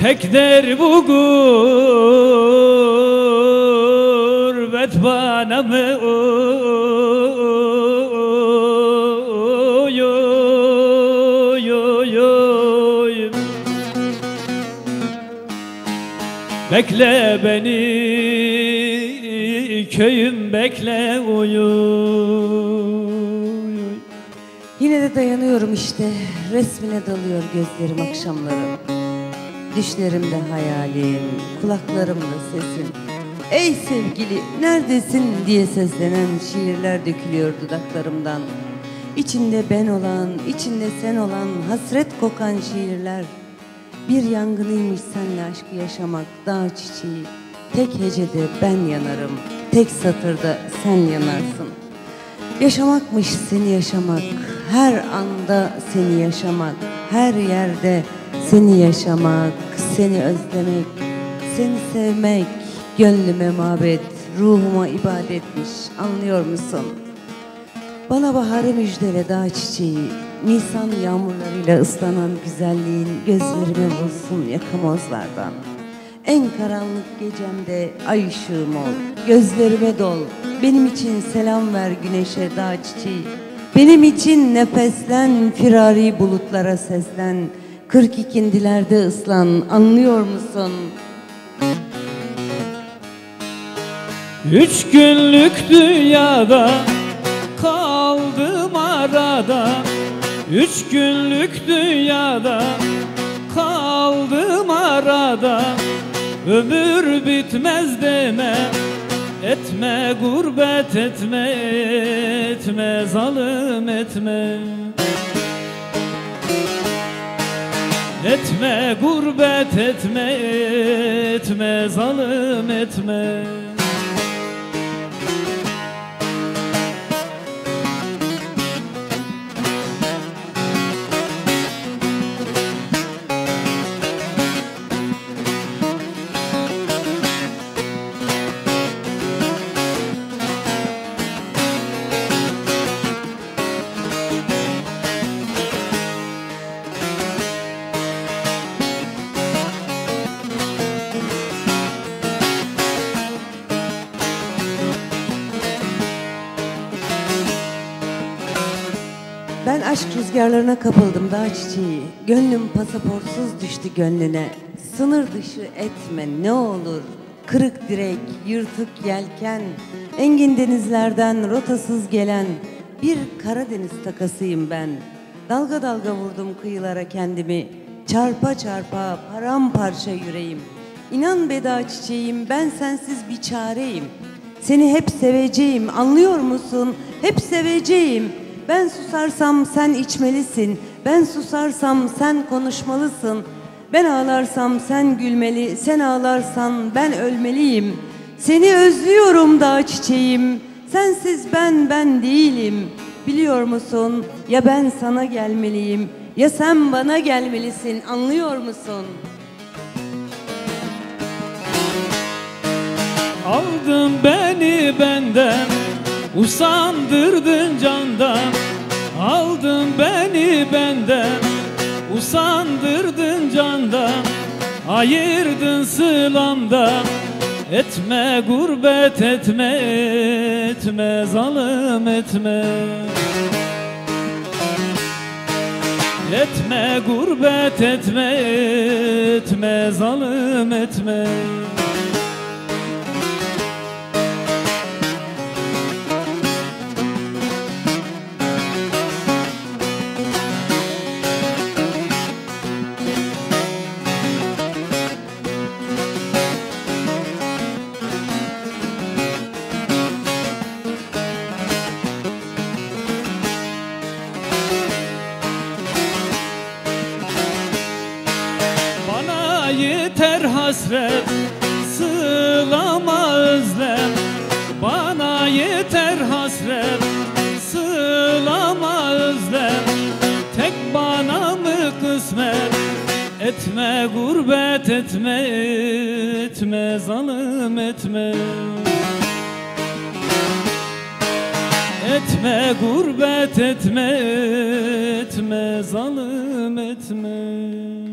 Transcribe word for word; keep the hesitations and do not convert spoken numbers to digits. Tek der bu gurbet bana mı oy oy oy oy. Bekle beni köyüm bekle oy oy. Yine de dayanıyorum işte, resmine dalıyor gözlerim akşamları. Düşlerimde hayalim, kulaklarımda sesin. Ey sevgili neredesin diye seslenen şiirler dökülüyor dudaklarımdan. İçinde ben olan, içinde sen olan, hasret kokan şiirler. Bir yangınıymış senle aşkı yaşamak, dağ çiçeği. Tek hecede ben yanarım, tek satırda sen yanarsın. Yaşamakmış seni yaşamak, her anda seni yaşamak, her yerde seni yaşamak, seni özlemek, seni sevmek, gönlüme mabet, ruhuma ibadetmiş, anlıyor musun? Bana baharı müjdele dağ çiçeği, nisan yağmurlarıyla ıslanan güzelliğin gözlerime vursun yakamozlardan. En karanlık gecemde ay ışığım ol, gözlerime dol, benim için selam ver güneşe dağ çiçeği. Benim için nefeslen, firari bulutlara seslen, kırk ikindilerde ıslan, anlıyor musun? Üç günlük dünyada kaldım arada, üç günlük dünyada kaldım arada. Ömür bitmez deme, etme gurbet etme, etme zalim etme. Etme gurbet etme, etme zalim etme. Ben aşk rüzgarlarına kapıldım dağ çiçeği, gönlüm pasaportsuz düştü gönlüne. Sınır dışı etme ne olur, kırık direk, yırtık yelken, engin denizlerden rotasız gelen bir Karadeniz takasıyım ben. Dalga dalga vurdum kıyılara kendimi, çarpa çarpa paramparça yüreğim. İnan be dağ çiçeğim, ben sensiz bir çareyim. Seni hep seveceğim, anlıyor musun? Hep seveceğim. Ben susarsam sen içmelisin, ben susarsam sen konuşmalısın, ben ağlarsam sen gülmeli, sen ağlarsan ben ölmeliyim. Seni özlüyorum dağ çiçeğim, sensiz ben ben değilim. Biliyor musun, ya ben sana gelmeliyim, ya sen bana gelmelisin, anlıyor musun? Aldın beni benden, usandırdın candan. Aldın beni benden, usandırdın candan. Ayırdın sılamdan. Etme gurbet etme, etme zalim etme. Etme gurbet etme, etme zalim etme. Yeter hasret, sığlama özlem. Bana yeter hasret, sığlama özlem. Tek bana mı kısmet? Etme gurbet etme, etme zalim etme. etme, gurbet etme, etme, zalım etme.